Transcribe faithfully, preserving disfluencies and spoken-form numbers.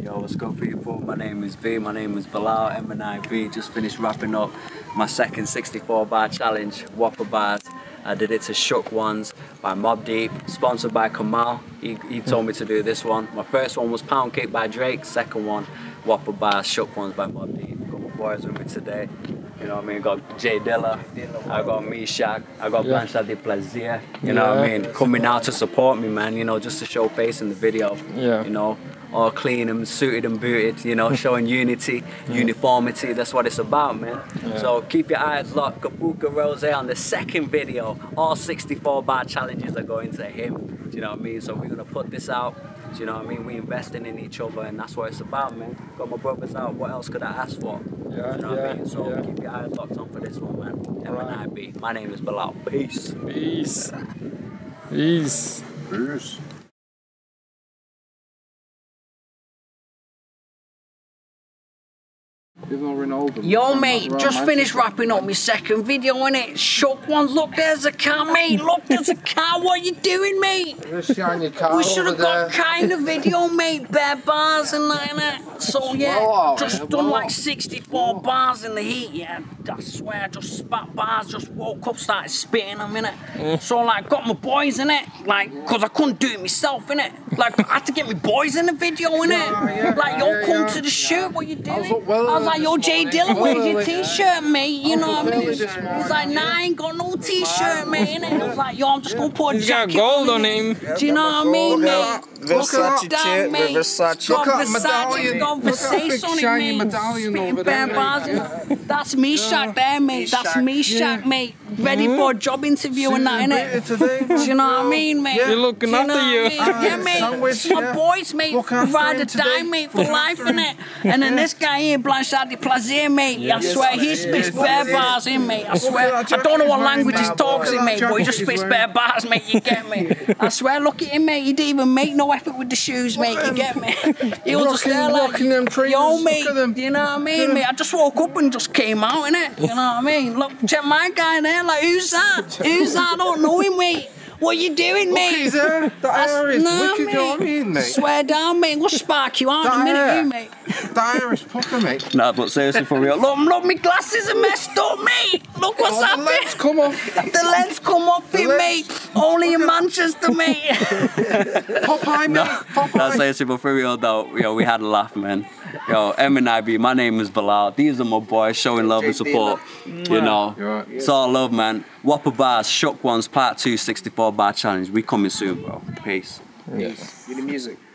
Yo, what's good, people? My name is V, my name is Bilal, M N I B. Just finished wrapping up my second sixty-four bar challenge, Whopper bars. I did it to Shook Ones by Mobb Deep, sponsored by Kamal. He, he told me to do this one. My first one was Pound Cake by Drake, second one, Whopper bars, Shook Ones by Mobb Deep. Got my boys with me today. You know what I mean? Got Jay Dilla, I got Meshach, I got yeah. Blanchard de Plaisir. You know yeah. what I mean? Coming out to support me, man, you know, just to show face in the video, yeah. you know. All clean and suited and booted, you know, showing unity, yeah. uniformity. That's what it's about, man. Yeah. So keep your eyes locked. Kapuka Rose on the second video. All sixty-four bar challenges are going to him. Do you know what I mean? So we're gonna put this out. Do you know what I mean? We investing in each other, and that's what it's about, man. Got my brothers out. What else could I ask for? Yeah, you know yeah, what I mean? So yeah. keep your eyes locked on for this one, man. M N I B. Right. My name is Bilal. Peace. Peace. Peace. Peace. Yo mate, just finished wrapping up my second video, innit? Shook Ones, look there's a car, mate. Look there's a car, what are you doing, mate? Just shine your car. We should have got kind of video, mate, bare bars and like that. So yeah, just done like sixty-four bars in the heat, yeah. I swear, just spat bars, just woke up, started spitting them, innit? So like got my boys in it, like, cause I couldn't do it myself, innit? Like I had to get my boys in the video, innit? Like yo, come to the shoot, what are you doing? I was like, yo, Jay Dilla, where's your t-shirt, mate? You know what I mean? He's like, nah, I ain't got no t-shirt, mate, innit? I was like, yo, I'm just gonna put a jacket on. He's got gold on him. Do you know what I mean, mate? Versace chair, Versace. Look at medallion. Look at shiny medallion over there. That's Meshach there, mate. That's Meshach, mate. Ready for a job interview and that, innit? Do you know what I mean, mate? They're looking after you. Yeah, mate. My boys, mate, ride or die, mate, for life, innit? And then this guy here, Blanchard de Plaisir, mate. I swear, he spits bare bars in, mate. I swear. I don't know what language he talks in, mate, but he just spits bare bars, mate. You get me? I swear, look at him, mate. He didn't even make no effort with the shoes, mate. You get me? He was just there like, yo, mate. You know what I mean, mate? I just woke up and just came out, innit? You know what I mean? Look, check my guy there. Like, who's that? Who's that? I don't know him, mate. What are you doing, mate? Look, there. The hair is nah, wicked, mate. You know what I mean, mate? Swear down, mate. We'll spark you out in a minute, you, mate. The hair is proper, mate. Nah, but seriously, for real. Look, look, my glasses are messed up, mate. Look what's oh, happening. The lens come off. The lens come off here, mate. Only in Manchester, mate. Popeye, mate. Popeye. Nah, seriously, but for real, though, yo, we had a laugh, man. Yo, M N I B, my name is Bilal. These are my boys showing love and support. You know, it's all love, man. Whopper bars, Shook Ones, part two, sixty-four bar challenge. We coming soon, bro. Peace. Peace. Yes. Get the music.